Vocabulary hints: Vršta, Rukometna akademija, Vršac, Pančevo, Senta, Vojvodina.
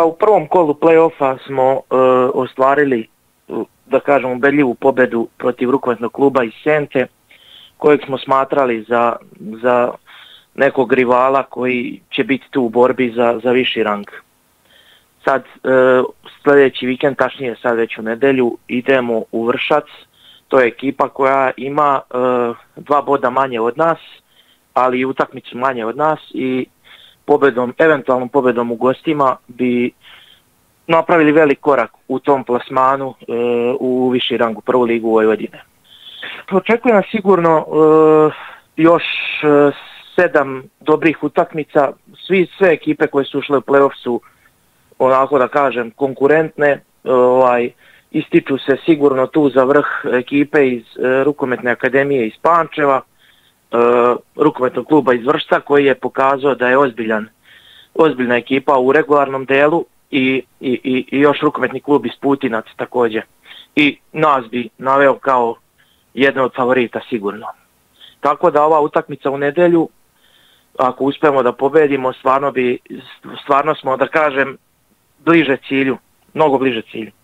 Pa u prvom kolu play-offa smo ostvarili, da kažem, ubedljivu pobedu protiv rukometnog kluba iz Sente, kojeg smo smatrali za nekog rivala koji će biti tu u borbi za viši rang. Sad sljedeći vikend, tačnije sad već u nedelju, idemo u Vršac. To je ekipa koja ima 2 boda manje od nas, ali i utakmicu manje od nas, i eventualnom pobedom u gostima bi napravili velik korak u tom plasmanu u viši rang, u prvu ligu Vojvodine. Očekuje nas sigurno još 7 dobrih utakmica. Sve ekipe koje su ušle u play-off su, onako da kažem, konkurentne. Ističu se sigurno tu za vrh ekipe iz Rukometne akademije iz Pančeva, Rukometnog kluba iz Vršta, koji je pokazao da je ozbiljna ekipa u regularnom delu, i još Rukometni klub iz Putinac također. I nas bi naveo kao jedno od favorita sigurno. Tako da ova utakmica u nedelju, ako uspemo da pobedimo, stvarno smo, da kažem, bliže cilju, mnogo bliže cilju.